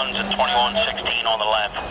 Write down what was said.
2116 on the left.